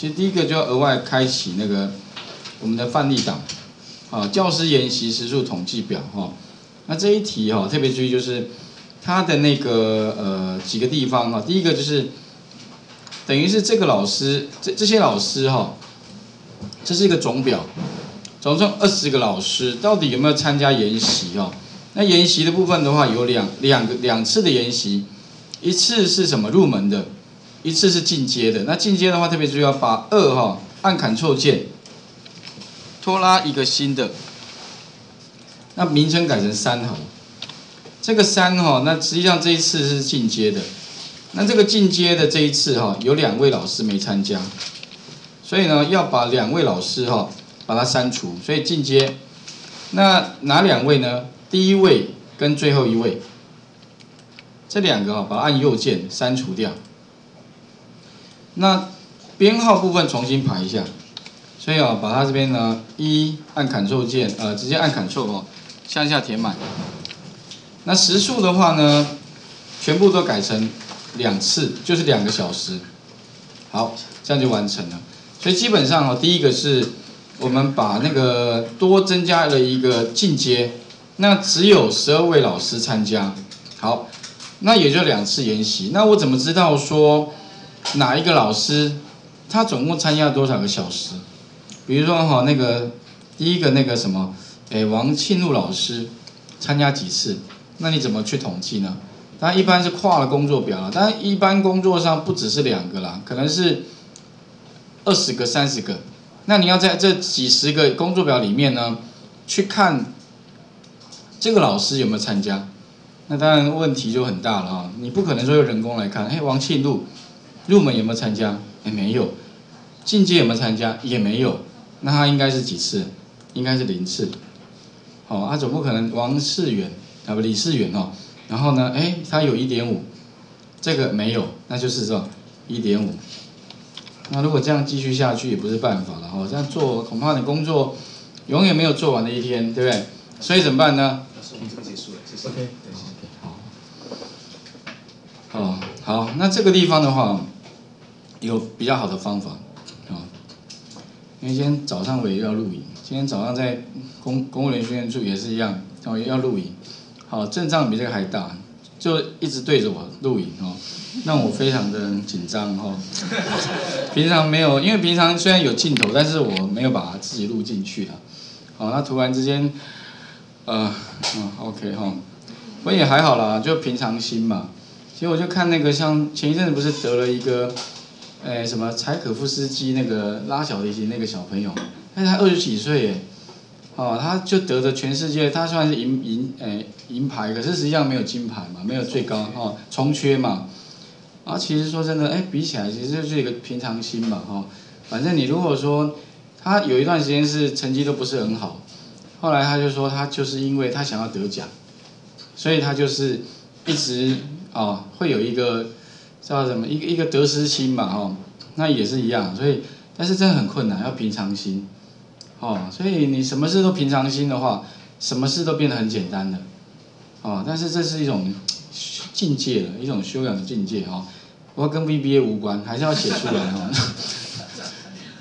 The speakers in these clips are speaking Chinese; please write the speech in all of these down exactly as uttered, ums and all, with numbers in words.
其实第一个就要额外开启那个我们的范例档，啊，教师研习时数统计表哈、哦。那这一题哈、哦、特别注意就是它的那个呃几个地方啊，第一个就是等于是这个老师这这些老师哈、哦，这是一个总表，总共二十个老师到底有没有参加研习哦？那研习的部分的话有两两个两次的研习，一次是什么入门的？ 一次是进阶的，那进阶的话特别注意要把二哈、哦、按 Ctrl 键拖拉一个新的，那名称改成三哈、哦，这个三哈、哦，那实际上这一次是进阶的，那这个进阶的这一次哈、哦、有两位老师没参加，所以呢要把两位老师哈、哦、把它删除，所以进阶那哪两位呢？第一位跟最后一位这两个哈、哦、把它按右键删除掉。 那编号部分重新排一下，所以啊、哦，把它这边呢，一按 Ctrl 键，呃，直接按 Ctrl 哦，向下填满。那时数的话呢，全部都改成两次，就是两个小时。好，这样就完成了。所以基本上哦，第一个是我们把那个多增加了一个进阶，那只有十二位老师参加。好，那也就两次研习。那我怎么知道说？ 哪一个老师，他总共参加了多少个小时？比如说哈，那个第一个那个什么，诶，王庆禄老师参加几次？那你怎么去统计呢？他一般是跨了工作表了，但一般工作上不只是两个啦，可能是二十个、三十个。那你要在这几十个工作表里面呢，去看这个老师有没有参加？那当然问题就很大了啊！你不可能说用人工来看，诶，王庆禄。 入门有没有参加？也没有。进阶有没有参加？也没有。那他应该是几次？应该是零次。哦，他、啊、总不可能王世元啊不李世元哦。然后呢，哎，他有 一点五， 这个没有，那就是这 一点五。那如果这样继续下去也不是办法了哦。这样做恐怕你工作永远没有做完的一天，对不对？所以怎么办呢？结束了，谢谢。OK， 好。哦，好，那这个地方的话。 有比较好的方法，啊，因为今天早上我也要录影，今天早上在公公务员训练处也是一样，哦，也要录影，好，阵仗比这个还大，就一直对着我录影哦，让我非常的紧张哦。平常没有，因为平常虽然有镜头，但是我没有把自己录进去了，好，那突然之间，呃，嗯 ，OK 哈、哦，我也还好啦，就平常心嘛。其实我就看那个像前一阵子不是得了一个。 哎，什么柴可夫斯基那个拉小提琴那个小朋友，他才二十几岁耶，哦，他就得着全世界，他虽然是银银哎银牌，可是实际上没有金牌嘛，没有最高哦，重缺嘛，啊，其实说真的，哎，比起来其实就是一个平常心嘛，哈、哦，反正你如果说他有一段时间是成绩都不是很好，后来他就说他就是因为他想要得奖，所以他就是一直哦会有一个。 叫什么？一个一个得失心嘛，哦，那也是一样，所以但是真的很困难，要平常心，哦，所以你什么事都平常心的话，什么事都变得很简单了，哦，但是这是一种境界了，一种修养的境界哦，不过跟 V B A 无关，还是要写出来哦。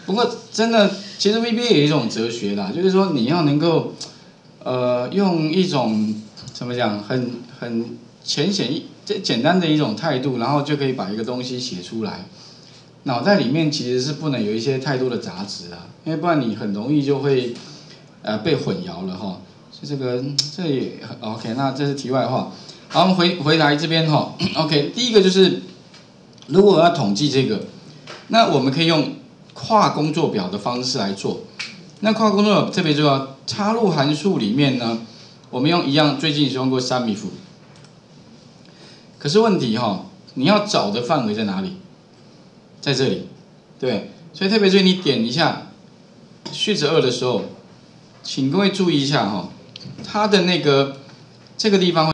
不过真的，其实 V B A 有一种哲学啦，就是说你要能够，呃，用一种怎么讲，很很浅显易。 这简单的一种态度，然后就可以把一个东西写出来。脑袋里面其实是不能有一些太多的杂质啊，因为不然你很容易就会呃被混淆了哈。所以这个这也 OK， 那这是题外话。好，我们回回来这边哈。OK， 第一个就是如果我要统计这个，那我们可以用跨工作表的方式来做。那跨工作表特别重要，插入函数里面呢，我们用一样，最近使用过 S U M I F。 可是问题哈、哦，你要找的范围在哪里？在这里，对，所以特别注意你点一下Shift 二的时候，请各位注意一下哈、哦，它的那个这个地方。